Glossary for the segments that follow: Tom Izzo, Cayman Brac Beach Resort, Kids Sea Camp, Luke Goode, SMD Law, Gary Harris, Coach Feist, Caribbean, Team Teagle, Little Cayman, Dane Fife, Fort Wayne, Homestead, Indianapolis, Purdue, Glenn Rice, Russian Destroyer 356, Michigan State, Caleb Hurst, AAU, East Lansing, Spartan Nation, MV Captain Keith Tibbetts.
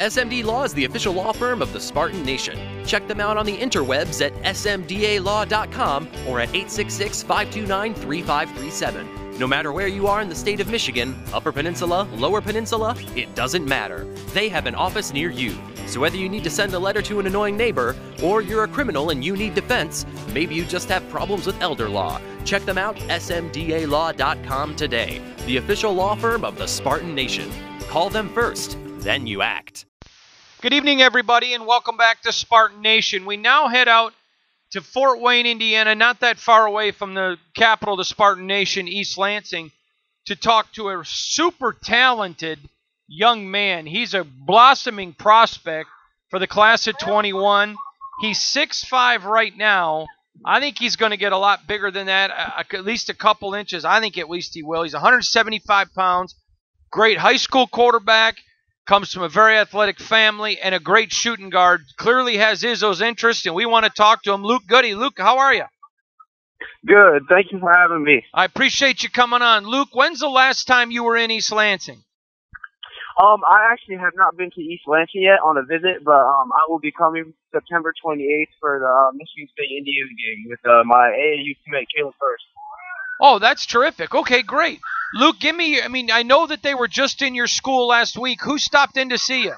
SMD Law is the official law firm of the Spartan Nation. Check them out on the interwebs at smdalaw.com or at 866-529-3537. No matter where you are in the state of Michigan, Upper Peninsula, Lower Peninsula, it doesn't matter. They have an office near you. So whether you need to send a letter to an annoying neighbor, or you're a criminal and you need defense, maybe you just have problems with elder law, check them out, smdalaw.com today. The official law firm of the Spartan Nation. Call them first. Then you act. Good evening, everybody, and welcome back to Spartan Nation. We now head out to Fort Wayne, Indiana, not that far away from the capital of the Spartan Nation, East Lansing, to talk to a super talented young man. He's a blossoming prospect for the class of 21. He's 6'5 right now. I think he's going to get a lot bigger than that, at least a couple inches. I think at least he will. He's 175 pounds, great high school quarterback. Comes from a very athletic family and a great shooting guard. Clearly has Izzo's interest, and we want to talk to him. Luke Goode. Luke, how are you? Good. Thank you for having me. I appreciate you coming on. Luke, when's the last time you were in East Lansing? I actually have not been to East Lansing yet on a visit, but I will be coming September 28th for the Michigan State Indiana game with my AAU teammate Caleb Hurst. Oh, that's terrific. Okay, great. Luke, give me, I know that they were just in your school last week. Who stopped in to see you?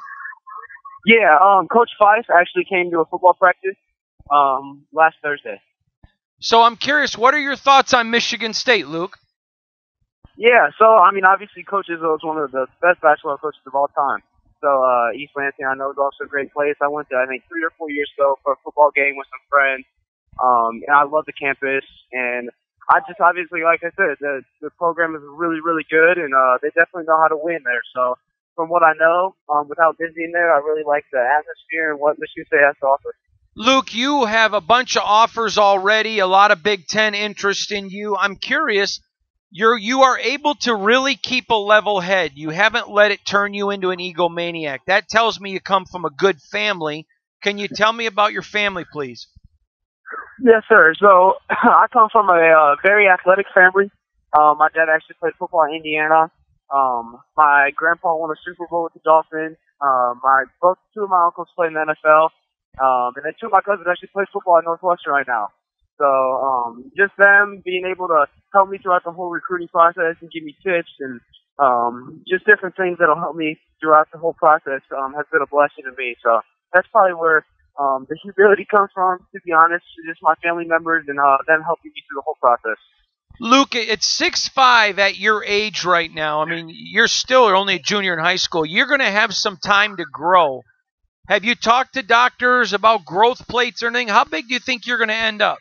Yeah, Coach Feist actually came to a football practice last Thursday. So I'm curious, what are your thoughts on Michigan State, Luke? Yeah, so, obviously Coach Izzo is one of the best basketball coaches of all time. So East Lansing, I know, is also a great place. I went to, 3 or 4 years ago for a football game with some friends, and I love the campus, and I just obviously, like I said, the program is really, really good, and they definitely know how to win there. So from what I know, without visiting there, I really like the atmosphere and what Michigan State has to offer. Luke, you have a bunch of offers already, a lot of Big Ten interest in you. I'm curious, you are able to really keep a level head. You haven't let it turn you into an egomaniac. That tells me you come from a good family. Can you tell me about your family, please? Yes, sir. So I come from a very athletic family. My dad actually played football in Indiana. My grandpa won a Super Bowl with the Dolphins. Two of my uncles play in the NFL. And then two of my cousins actually play football at Northwestern right now. So just them being able to help me throughout the whole recruiting process and give me tips and just different things that will help me throughout the whole process has been a blessing to me. So that's probably where the humility comes from, to be honest, just my family members and them helping me through the whole process. Luke, it's 6'5 at your age right now. You're still only a junior in high school. You're going to have some time to grow. Have you talked to doctors about growth plates or anything? How big do you think you're going to end up?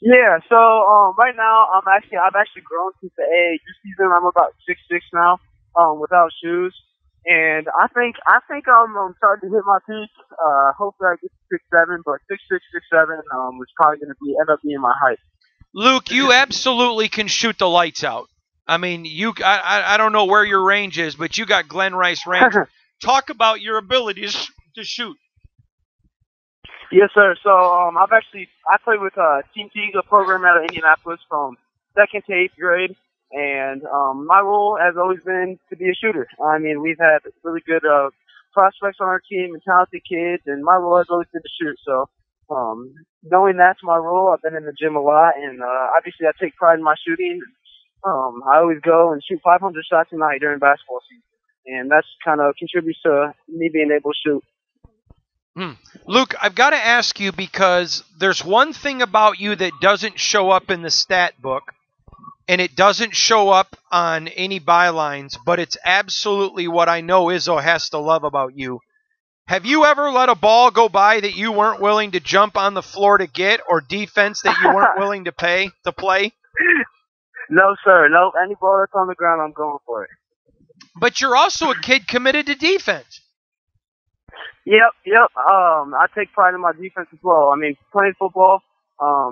Yeah, so right now I've actually grown since the AAU season. I'm about 6'6 now without shoes. And I think I'm starting to hit my peak. Hopefully I get to 6'7", but 6'6", 6'7" was probably going to end up being my height. Luke, you absolutely can shoot the lights out. I don't know where your range is, but you got Glenn Rice range. Talk about your ability to shoot. Yes, sir. So I played with Team Teagle program out of Indianapolis from 2nd to 8th grade. And my role has always been to be a shooter. We've had really good prospects on our team and talented kids, and my role has always been to shoot. So knowing that's my role, I've been in the gym a lot, and obviously I take pride in my shooting. I always go and shoot 500 shots a night during basketball season, and that's kind of contributes to me being able to shoot. Luke, I've got to ask you because there's one thing about you that doesn't show up in the stat book, and it doesn't show up on any bylines, but it's absolutely what I know Izzo has to love about you. Have you ever let a ball go by that you weren't willing to jump on the floor to get, or defense that you weren't willing to play? No, sir. No, any ball that's on the ground, I'm going for it. But you're also a kid committed to defense. Yep. I take pride in my defense as well. Playing football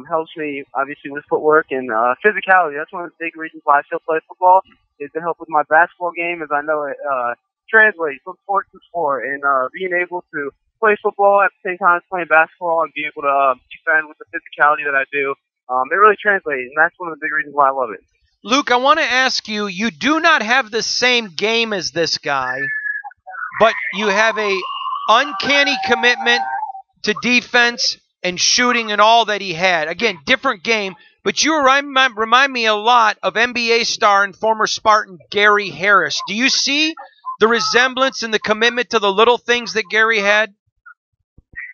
helps me obviously with footwork and physicality. That's one of the big reasons why I still play football, is to help with my basketball game, as I know it translates from sport to sport, and being able to play football at the same time as playing basketball and be able to defend with the physicality that I do, it really translates, and that's one of the big reasons why I love it. Luke, I want to ask you, you do not have the same game as this guy, but you have a uncanny commitment to defense and shooting and all that he had. Again, different game, but you remind me a lot of NBA star and former Spartan Gary Harris. Do you see the resemblance and the commitment to the little things that Gary had?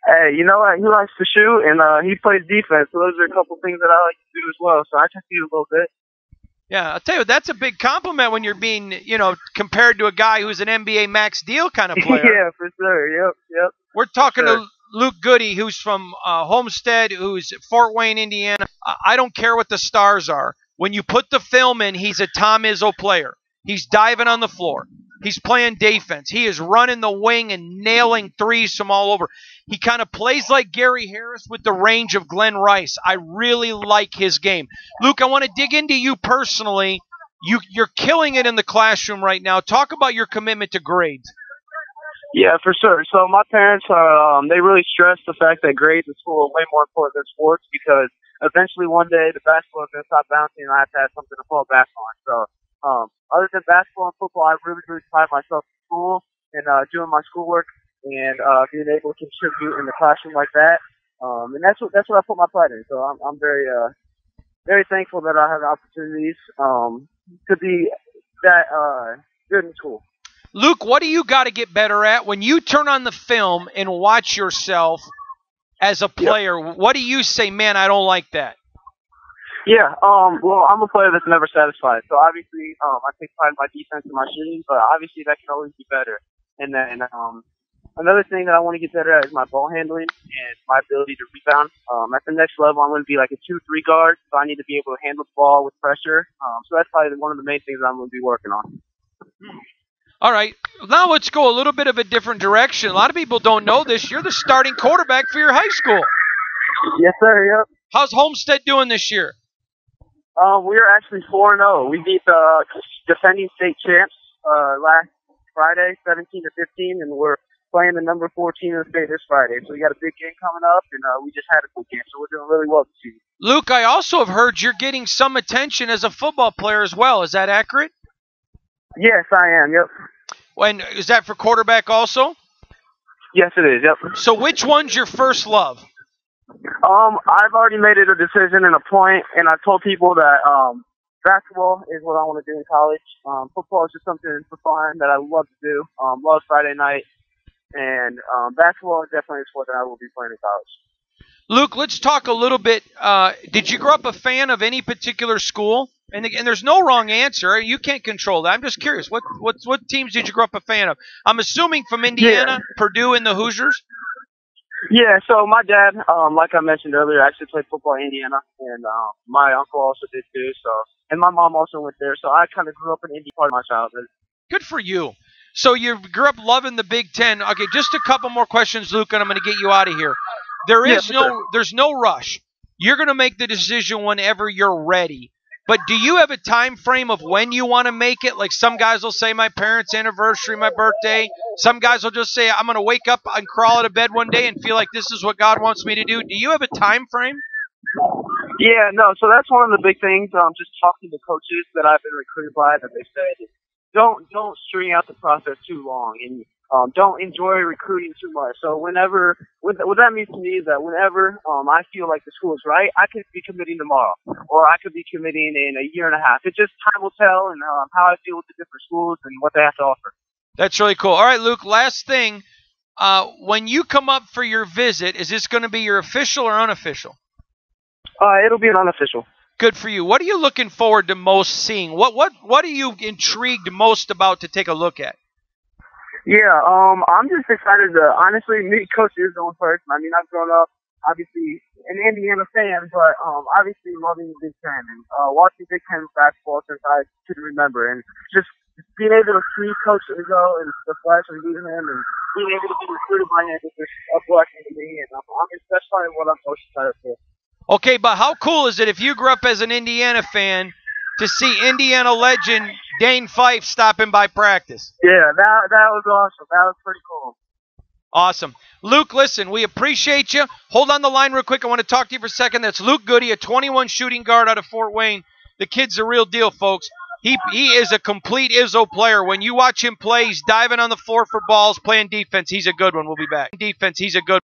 Hey, you know what? He likes to shoot, and he plays defense. So those are a couple things that I like to do as well. So I can see a little bit. Yeah, I'll tell you what, that's a big compliment when you're being, you know, compared to a guy who's an NBA max deal kind of player. Yeah, for sure. Yep, yep. We're talking to Luke Goode, who's from Homestead, who's Fort Wayne, Indiana. I don't care what the stars are. When you put the film in, he's a Tom Izzo player. He's diving on the floor. He's playing defense. He is running the wing and nailing threes from all over. He kind of plays like Gary Harris with the range of Glenn Rice. I really like his game. Luke, I want to dig into you personally. You're killing it in the classroom right now. Talk about your commitment to grades. Yeah, for sure. So my parents, they really stress the fact that grades in school are way more important than sports, because eventually one day the basketball is going to stop bouncing and I have to have something to fall back on. So other than basketball and football, I really, really pride myself in school and doing my schoolwork and being able to contribute in the classroom like that. And that's what I put my pride in. So I'm very, very thankful that I have opportunities to be that good in school. Luke, what do you got to get better at when you turn on the film and watch yourself as a player? Yep. What do you say, man, I don't like that? Yeah, well, I'm a player that's never satisfied. So, obviously, I take pride in my defense and my shooting, but obviously that can always be better. And then another thing that I want to get better at is my ball handling and my ability to rebound. At the next level, I'm going to be like a 2-3 guard, so I need to be able to handle the ball with pressure. So that's probably one of the main things I'm going to be working on. All right, now let's go a little bit of a different direction. A lot of people don't know this. You're the starting quarterback for your high school. Yes, sir, yep. How's Homestead doing this year? We're actually 4-0. We beat the defending state champs last Friday, 17-15, and we're playing the number 4 team in the state this Friday. So we got a big game coming up, and we just had a big game, so we're doing really well this season. Luke, I also have heard you're getting some attention as a football player as well. Is that accurate? Yes, I am, yep. And is that for quarterback also? Yes, it is, yep. So which one's your first love? I've already made it a decision and a point, and I told people that basketball is what I want to do in college. Football is just something for fun that I love to do. Love Friday night, and basketball is definitely a sport that I will be playing in college. Luke, let's talk a little bit. Did you grow up a fan of any particular school? And there's no wrong answer. You can't control that. I'm just curious. What teams did you grow up a fan of? I'm assuming from Indiana, yeah. Purdue, and the Hoosiers. Yeah, so my dad, like I mentioned earlier, actually played football in Indiana, and my uncle also did too. So, and my mom also went there, so I kind of grew up in Indy part of my childhood. Good for you. So you grew up loving the Big Ten. Okay, just a couple more questions, Luke, and I'm going to get you out of here. There's no rush. You're going to make the decision whenever you're ready. But do you have a time frame of when you want to make it? Like some guys will say my parents' anniversary, my birthday. Some guys will just say I'm going to wake up and crawl out of bed one day and feel like this is what God wants me to do. Do you have a time frame? Yeah, no. So that's one of the big things. Just talking to coaches that I've been recruited by, that they say don't string out the process too long and don't enjoy recruiting too much. So whenever, what that means to me is that whenever I feel like the school is right, I could be committing tomorrow, or I could be committing in a year and a half. It just, time will tell, and how I feel with the different schools and what they have to offer. That's really cool. All right, Luke, last thing. When you come up for your visit, is this going to be your official or unofficial? It'll be an unofficial. Good for you. What are you looking forward to most seeing? What are you intrigued most about to take a look at? Yeah, I'm just excited to honestly meet Coach Izzo in person. I mean, I've grown up, obviously, an Indiana fan, but obviously loving the Big Ten and watching Big Ten basketball since I can remember. And just being able to see Coach Izzo and the flash and meeting him and being able to be recruited by him is just a blessing to me. And that's probably what I'm most excited for. Okay, but how cool is it if you grew up as an Indiana fan to see Indiana legend Dane Fife stopping by practice? Yeah, that was awesome. That was pretty cool. Awesome. Luke, listen, we appreciate you. Hold on the line real quick. I want to talk to you for a second. That's Luke Goode, a 21 shooting guard out of Fort Wayne. The kid's a real deal, folks. He is a complete Izzo player. When you watch him play, he's diving on the floor for balls, playing defense. He's a good one. We'll be back. Defense. He's a good